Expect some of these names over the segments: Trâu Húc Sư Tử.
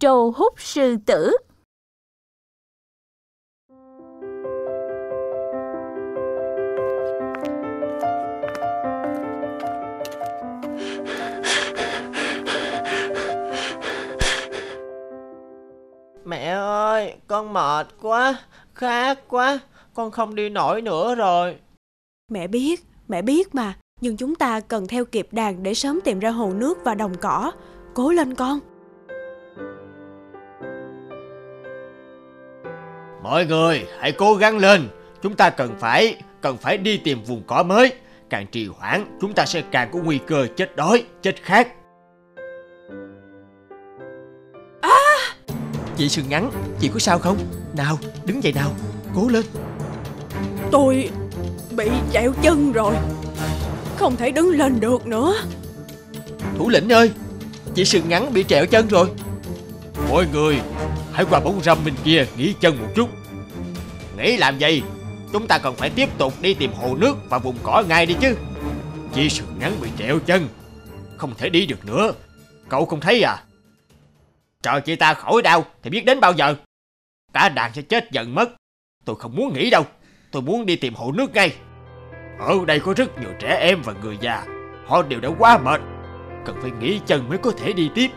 Trâu Húc Sư Tử. Mẹ ơi, con mệt quá, khát quá, con không đi nổi nữa rồi. Mẹ biết mà, nhưng chúng ta cần theo kịp đàn để sớm tìm ra hồ nước và đồng cỏ. Cố lên con. Mọi người hãy cố gắng lên, chúng ta cần phải đi tìm vùng cỏ mới. Càng trì hoãn, chúng ta sẽ càng có nguy cơ chết đói, chết khát. Chị Sừng Ngắn, chị có sao không? Nào, đứng dậy nào, cố lên. Tôi bị trẹo chân rồi, không thể đứng lên được nữa. Thủ lĩnh ơi, chị Sừng Ngắn bị trẹo chân rồi. Mọi người hãy qua bóng râm bên kia nghỉ chân một chút. Nghĩ làm gì? Chúng ta cần phải tiếp tục đi tìm hồ nước và vùng cỏ ngay đi chứ. Chị Sừng Ngắn bị trẹo chân, không thể đi được nữa. Cậu không thấy à? Chờ chị ta khỏi đau thì biết đến bao giờ. Cả đàn sẽ chết dần mất. Tôi không muốn nghỉ đâu, tôi muốn đi tìm hồ nước ngay. Ở đây có rất nhiều trẻ em và người già, họ đều đã quá mệt, cần phải nghỉ chân mới có thể đi tiếp.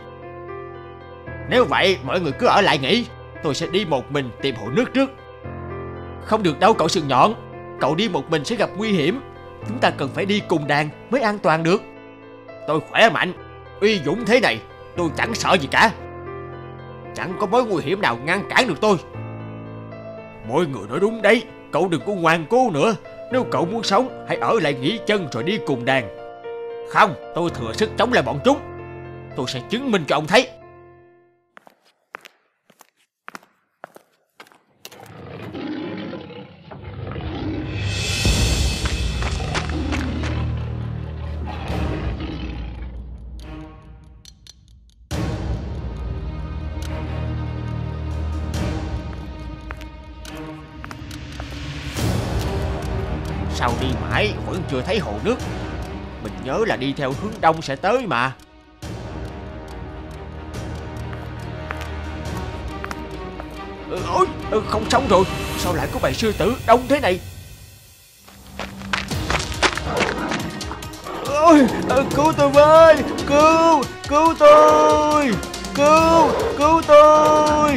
Nếu vậy mọi người cứ ở lại nghỉ, tôi sẽ đi một mình tìm hồ nước trước. Không được đâu cậu Sừng Nhọn, cậu đi một mình sẽ gặp nguy hiểm. Chúng ta cần phải đi cùng đàn mới an toàn được. Tôi khỏe mạnh, uy dũng thế này, tôi chẳng sợ gì cả. Chẳng có mối nguy hiểm nào ngăn cản được tôi. Mọi người nói đúng đấy, cậu đừng có ngoan cố nữa. Nếu cậu muốn sống, hãy ở lại nghỉ chân rồi đi cùng đàn. Không, tôi thừa sức chống lại bọn chúng. Tôi sẽ chứng minh cho ông thấy. Sao đi mãi vẫn chưa thấy hồ nước? Mình nhớ là đi theo hướng đông sẽ tới mà. Ôi, không sống rồi. Sao lại có bầy sư tử đông thế này? Ôi, cứu tôi với. Cứu, cứu tôi. Cứu, cứu tôi.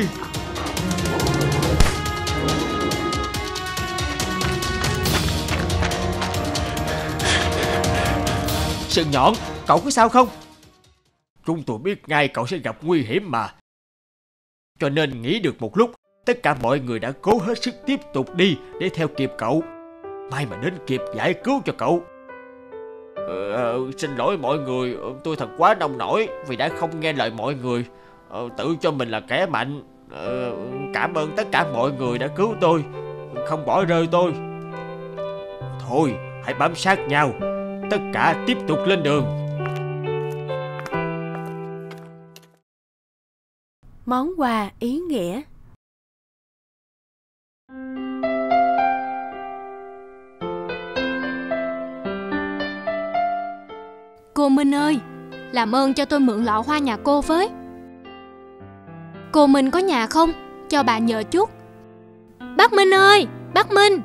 Sừng Nhọn, cậu có sao không? Chúng tôi biết ngay cậu sẽ gặp nguy hiểm mà. Cho nên nghỉ được một lúc, tất cả mọi người đã cố hết sức tiếp tục đi để theo kịp cậu. May mà đến kịp giải cứu cho cậu. Xin lỗi mọi người, tôi thật quá nông nổi vì đã không nghe lời mọi người. Tự cho mình là kẻ mạnh. Cảm ơn tất cả mọi người đã cứu tôi, không bỏ rơi tôi. Thôi, hãy bám sát nhau. Tất cả tiếp tục lên đường. Món quà ý nghĩa. Cô Minh ơi, làm ơn cho tôi mượn lọ hoa nhà cô với. Cô Minh có nhà không? Cho bà nhờ chút. Bác Minh ơi, bác Minh.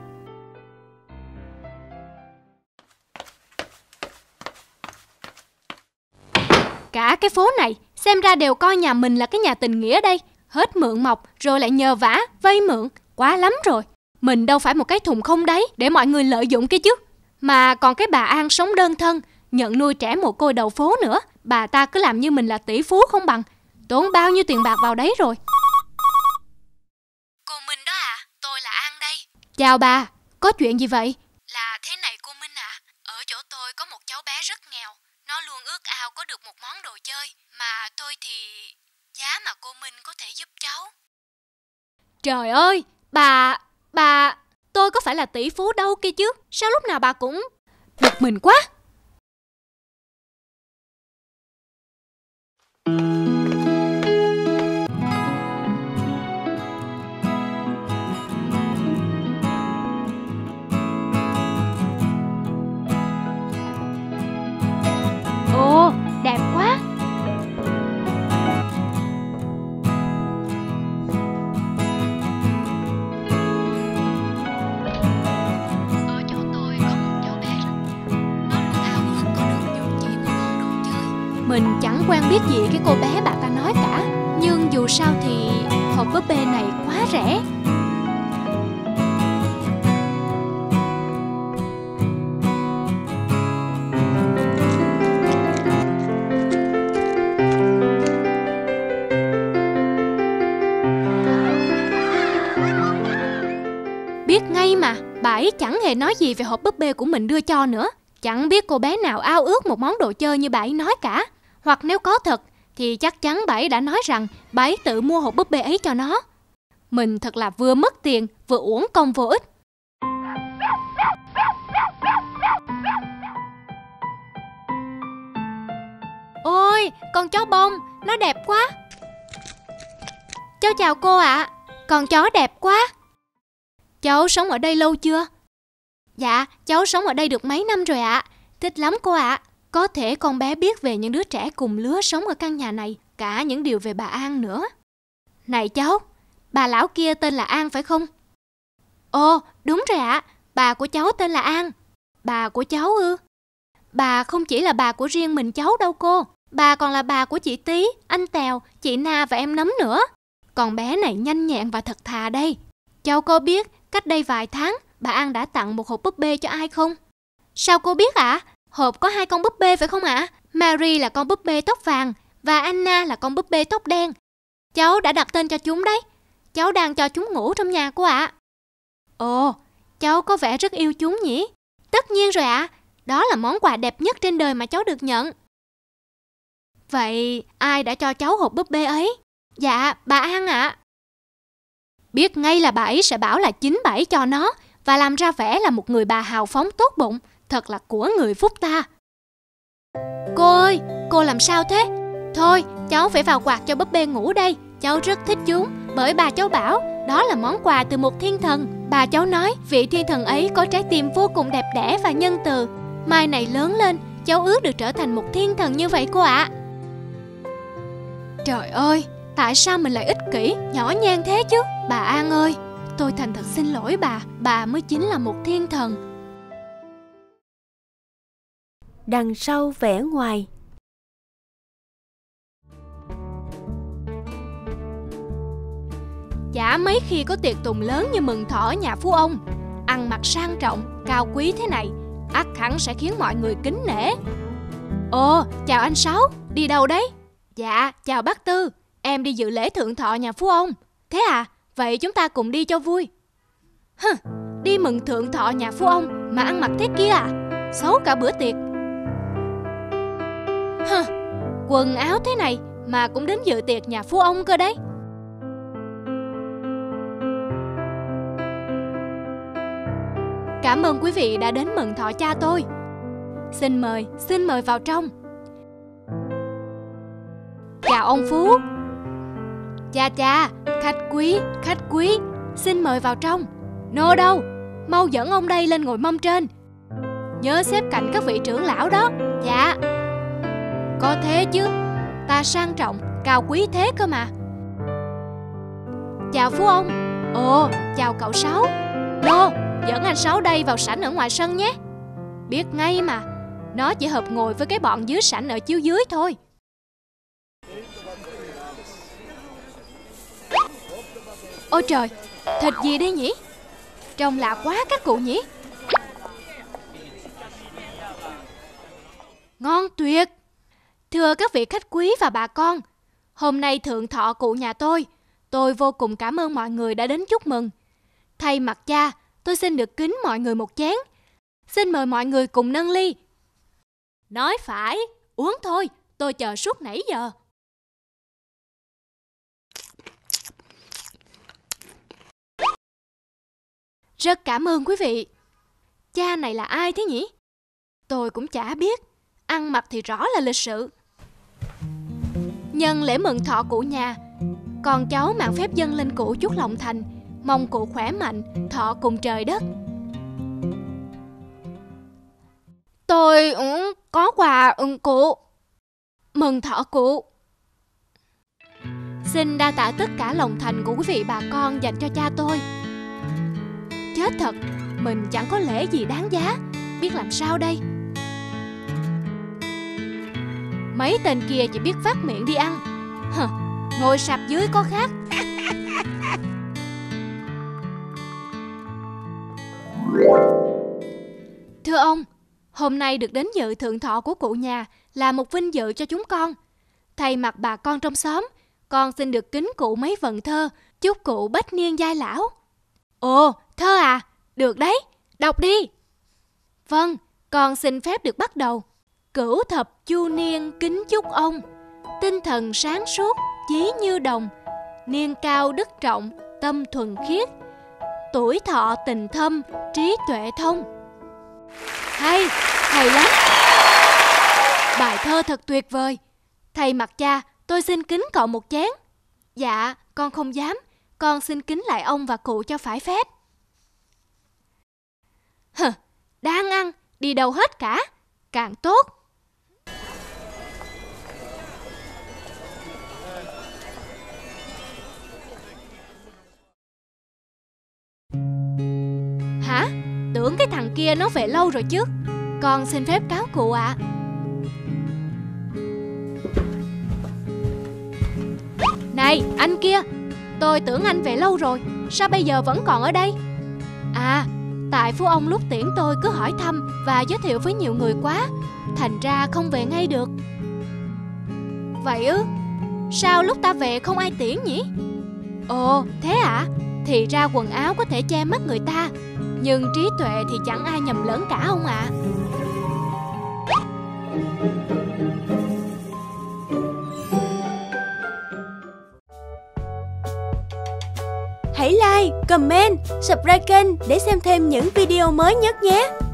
Cả cái phố này xem ra đều coi nhà mình là cái nhà tình nghĩa đây. Hết mượn mọc rồi lại nhờ vả vay mượn. Quá lắm rồi. Mình đâu phải một cái thùng không đáy để mọi người lợi dụng kia chứ. Mà còn cái bà An sống đơn thân, nhận nuôi trẻ mồ côi đầu phố nữa. Bà ta cứ làm như mình là tỷ phú không bằng. Tốn bao nhiêu tiền bạc vào đấy rồi. Cô Minh đó à, tôi là An đây. Chào bà, có chuyện gì vậy? Là thế này cô Minh à, ở chỗ tôi có một cháu bé rất nghèo. Nó luôn ước ao có được một món đồ chơi. Mà tôi thì giá mà cô Minh có thể giúp cháu. Trời ơi, bà, tôi có phải là tỷ phú đâu kia chứ. Sao lúc nào bà cũng bực mình quá. Đẹp quá. Mình chẳng quen biết gì cái cô bé bà ta nói cả, nhưng dù sao thì hộp búp bê này quá rẻ. Biết ngay mà, bà ấy chẳng hề nói gì về hộp búp bê của mình đưa cho nữa. Chẳng biết cô bé nào ao ước một món đồ chơi như bà ấy nói cả. Hoặc nếu có thật thì chắc chắn bà ấy đã nói rằng bà ấy tự mua hộp búp bê ấy cho nó. Mình thật là vừa mất tiền vừa uổng công vô ích. Ôi, con chó bông, nó đẹp quá. Cháu chào cô ạ, con chó đẹp quá. Cháu sống ở đây lâu chưa? Dạ, cháu sống ở đây được mấy năm rồi ạ. Thích lắm cô ạ. Có thể con bé biết về những đứa trẻ cùng lứa sống ở căn nhà này, cả những điều về bà An nữa. Này cháu, bà lão kia tên là An phải không? Ồ, đúng rồi ạ, bà của cháu tên là An. Bà của cháu ư? Bà không chỉ là bà của riêng mình cháu đâu cô. Bà còn là bà của chị Tí, anh Tèo, chị Na và em Nấm nữa. Con bé này nhanh nhẹn và thật thà đây. Cháu có biết cách đây vài tháng bà An đã tặng một hộp búp bê cho ai không? Sao cô biết ạ? Hộp có hai con búp bê phải không ạ? Mary là con búp bê tóc vàng và Anna là con búp bê tóc đen. Cháu đã đặt tên cho chúng đấy. Cháu đang cho chúng ngủ trong nhà cô ạ. Ồ, cháu có vẻ rất yêu chúng nhỉ? Tất nhiên rồi ạ. Đó là món quà đẹp nhất trên đời mà cháu được nhận. Vậy ai đã cho cháu hộp búp bê ấy? Dạ, bà An ạ. Biết ngay là bà ấy sẽ bảo là chính bà ấy cho nó và làm ra vẻ là một người bà hào phóng tốt bụng. Thật là của người phúc ta. Cô ơi, cô làm sao thế? Thôi, cháu phải vào quạt cho búp bê ngủ đây. Cháu rất thích chúng, bởi bà cháu bảo đó là món quà từ một thiên thần. Bà cháu nói vị thiên thần ấy có trái tim vô cùng đẹp đẽ và nhân từ. Mai này lớn lên, cháu ước được trở thành một thiên thần như vậy cô ạ. Trời ơi, tại sao mình lại ích kỷ, nhỏ nhen thế chứ? Bà An ơi, tôi thành thật xin lỗi bà mới chính là một thiên thần. Đằng sau vẻ ngoài. Chả mấy khi có tiệc tùng lớn như mừng thọ ở nhà phú ông, ăn mặc sang trọng, cao quý thế này, ắt hẳn sẽ khiến mọi người kính nể. Ồ, chào anh Sáu, đi đâu đấy? Dạ, chào bác Tư, em đi dự lễ thượng thọ nhà phú ông. Thế à, vậy chúng ta cùng đi cho vui. Hừ, đi mừng thượng thọ nhà phú ông mà ăn mặc thế kia à? Xấu cả bữa tiệc. Hừ, quần áo thế này mà cũng đến dự tiệc nhà phú ông cơ đấy. Cảm ơn quý vị đã đến mừng thọ cha tôi. Xin mời vào trong. Chào ông Phú. Cha, khách quý, xin mời vào trong. Nô đâu, mau dẫn ông đây lên ngồi mâm trên. Nhớ xếp cạnh các vị trưởng lão đó. Dạ. Có thế chứ, ta sang trọng, cao quý thế cơ mà. Chào phú ông. Ồ, chào cậu Sáu. Nô, dẫn anh Sáu đây vào sảnh ở ngoài sân nhé. Biết ngay mà, nó chỉ hợp ngồi với cái bọn dưới sảnh ở chiếu dưới thôi. Ôi trời, thịt gì đây nhỉ? Trông lạ quá các cụ nhỉ. Ngon tuyệt. Thưa các vị khách quý và bà con, hôm nay thượng thọ cụ nhà tôi vô cùng cảm ơn mọi người đã đến chúc mừng. Thay mặt cha, tôi xin được kính mọi người một chén. Xin mời mọi người cùng nâng ly. Nói phải, uống thôi, tôi chờ suốt nãy giờ. Rất cảm ơn quý vị. Cha này là ai thế nhỉ? Tôi cũng chả biết, ăn mặc thì rõ là lịch sự. Nhân lễ mừng thọ cụ nhà, con cháu mang phép dâng lên cụ chút lòng thành, mong cụ khỏe mạnh, thọ cùng trời đất. Tôi có quà cụ. Mừng thọ cụ. Xin đa tạ tất cả lòng thành của quý vị bà con dành cho cha tôi. Chết thật, mình chẳng có lễ gì đáng giá, biết làm sao đây. Mấy tên kia chỉ biết phát miệng đi ăn. Hờ, ngồi sạp dưới có khác. Thưa ông, hôm nay được đến dự thượng thọ của cụ nhà là một vinh dự cho chúng con. Thay mặt bà con trong xóm, con xin được kính cụ mấy vần thơ, chúc cụ bách niên giai lão. Ồ, thơ à, được đấy, đọc đi. Vâng, con xin phép được bắt đầu. Cửu thập chu niên kính chúc ông, tinh thần sáng suốt, chí như đồng, niên cao đức trọng, tâm thuần khiết, tuổi thọ tình thâm, trí tuệ thông. Hay, hay lắm. Bài thơ thật tuyệt vời. Thầy mặt cha, tôi xin kính cậu một chén. Dạ, con không dám. Con xin kính lại ông và cụ cho phải phép. Hừ, đang ăn, đi đâu hết cả. Càng tốt. Hả? Tưởng cái thằng kia nó về lâu rồi chứ. Con xin phép cáo cụ ạ. Này, anh kia, tôi tưởng anh về lâu rồi, sao bây giờ vẫn còn ở đây? À, tại phú ông lúc tiễn tôi cứ hỏi thăm và giới thiệu với nhiều người quá, thành ra không về ngay được. Vậy ư? Sao lúc ta về không ai tiễn nhỉ? Ồ, thế ạ? Thì ra quần áo có thể che mắt người ta, nhưng trí tuệ thì chẳng ai nhầm lẫn cả ông ạ. Hãy like, comment, subscribe kênh để xem thêm những video mới nhất nhé!